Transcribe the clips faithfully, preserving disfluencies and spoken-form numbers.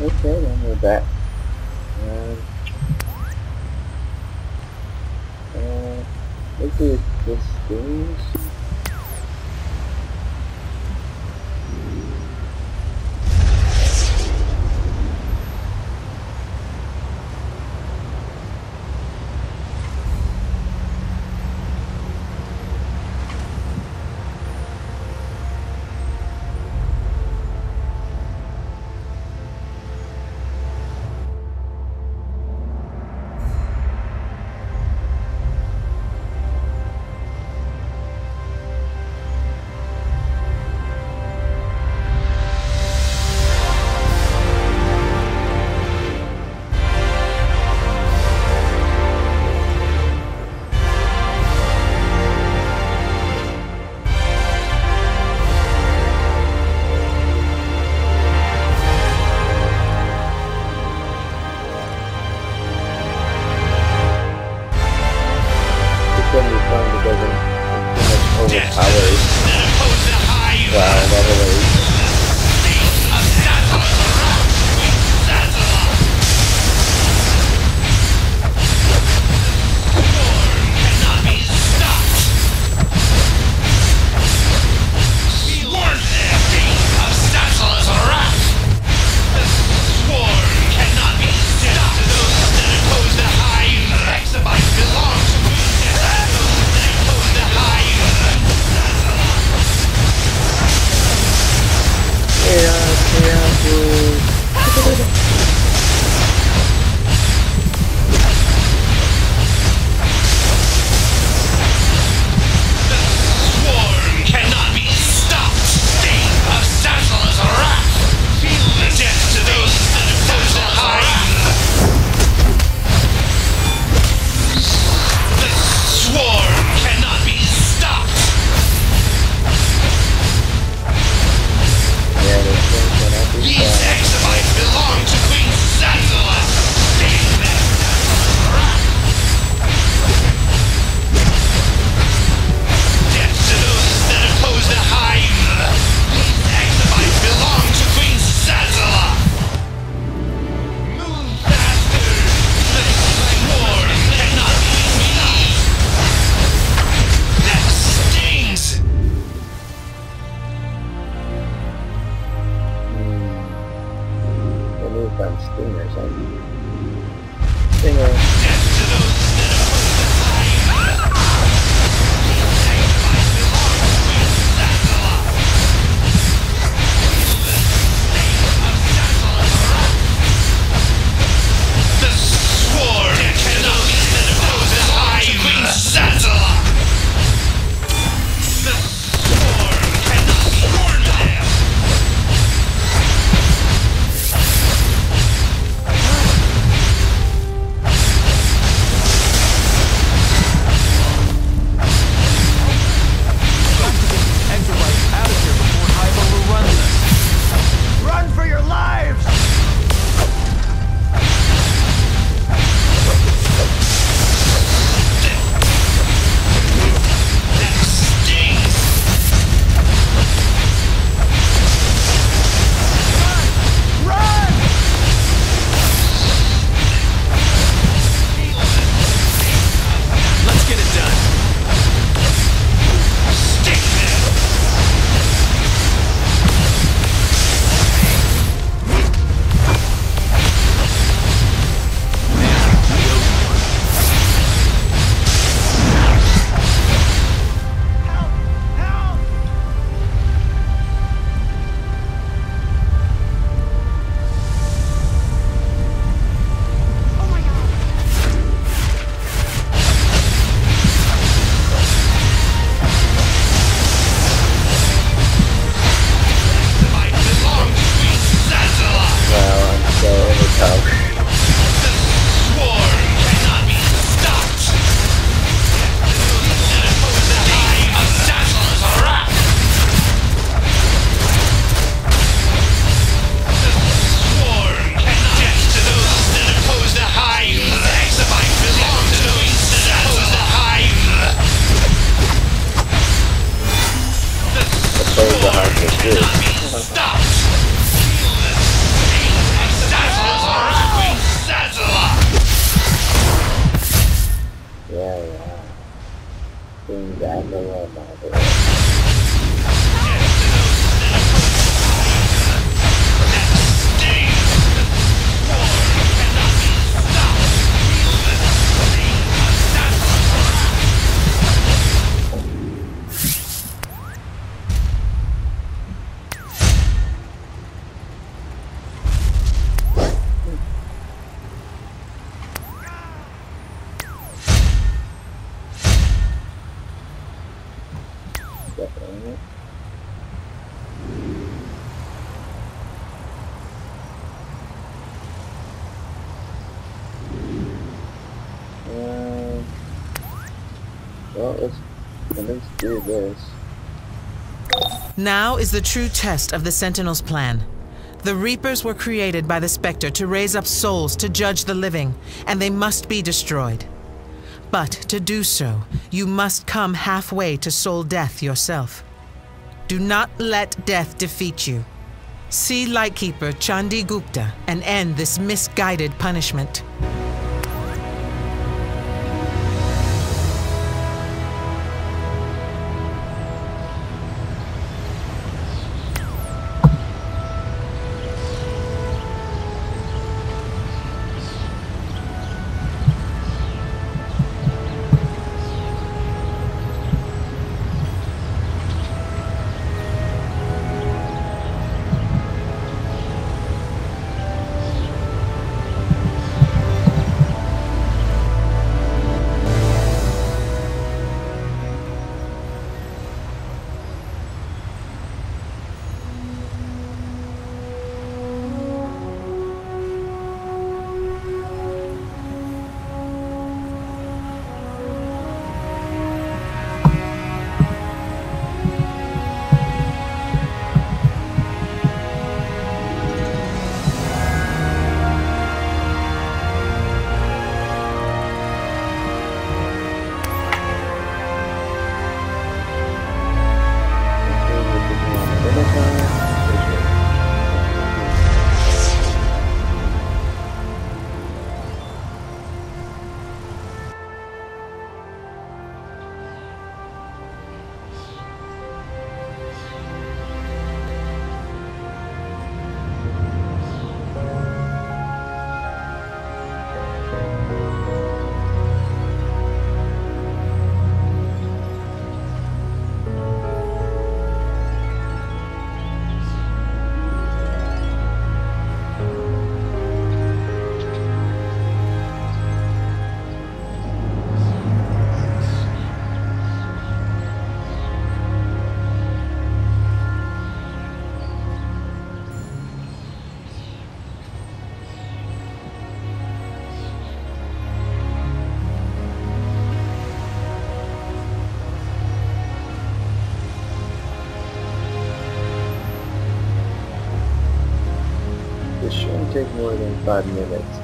Okay, then we're back. And, uh, let's see if this goes. Well, let's, let's do this. Now is the true test of the Sentinel's plan. The Reapers were created by the Spectre to raise up souls to judge the living, and they must be destroyed. But to do so, you must come halfway to soul death yourself. Do not let death defeat you. See Lightkeeper Chandi Gupta and end this misguided punishment. It shouldn't take more than five minutes.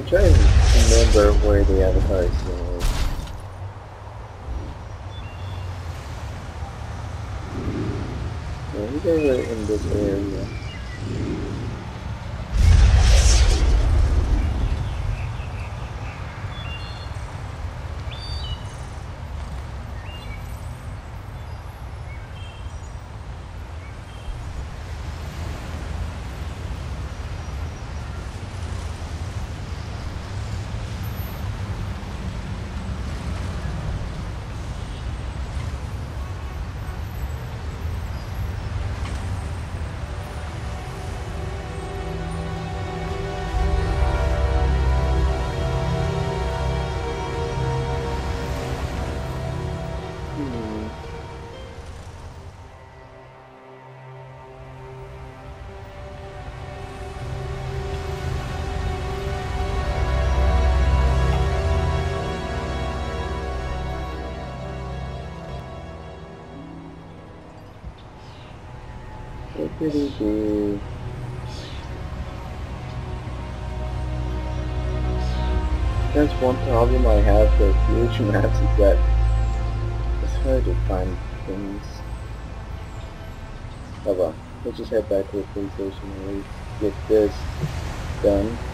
I'm trying to remember where the avatar is. Yeah, you guys are in this area. Pretty good. That's one problem I have with huge maps is that it's hard to find things. Oh well, let's just head back to the police station and get this done.